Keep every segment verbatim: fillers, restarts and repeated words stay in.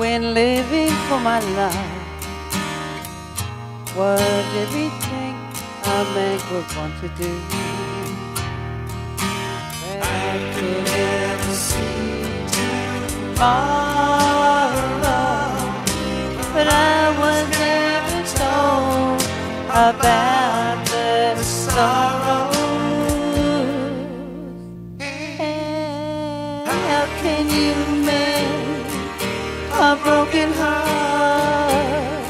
when living for my life. What did we think our man would want to do? Well, I could never see tomorrow, but I was never told about the sorrow. How can you mend a broken heart?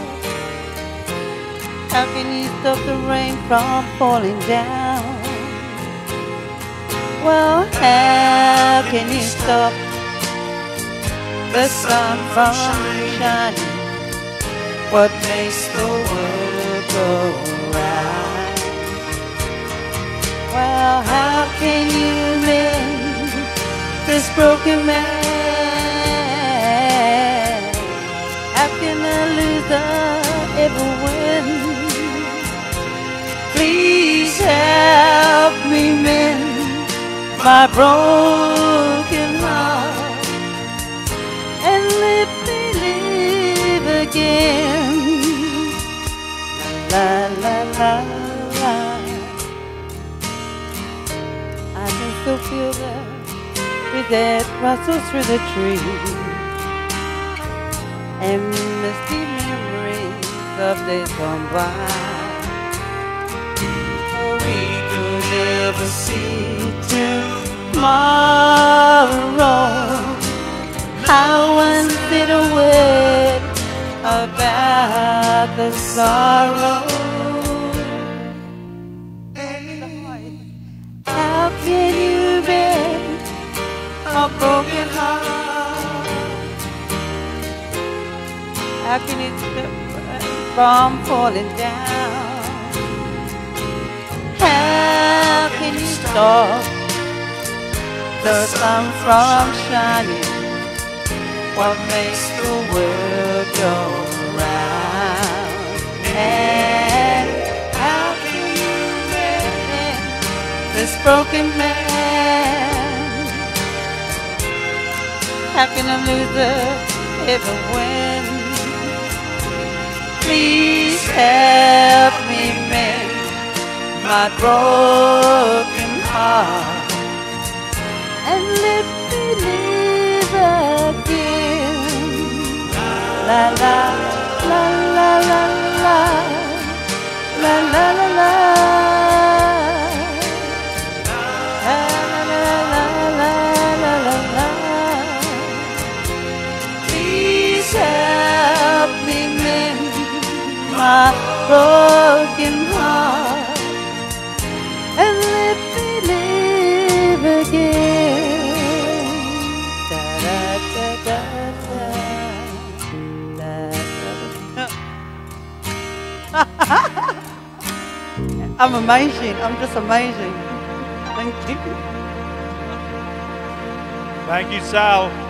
How can you stop the rain from falling down? Well, how can you stop the sun from shining? What makes the world go round? Well, how can you mend this broken man? How can a loser ever win? Please help me mend my broken heart and let me live again. La la la la. I can still feel that that rustles through the trees, and misty memories of days gone by. We could never see tomorrow. How once did a word about the sorrow? How can you bear a broken heart? How can it stop from falling down? How can you stop the sun from shining? What makes the world go round? And how can you mend this broken man? How can a loser ever win? Please help me mend my broken heart and let me live again. La la la la la la la la la la. My broken heart and let me live again. Da da da da da da. I'm amazing. I'm just amazing. Thank you. Thank you, Sal.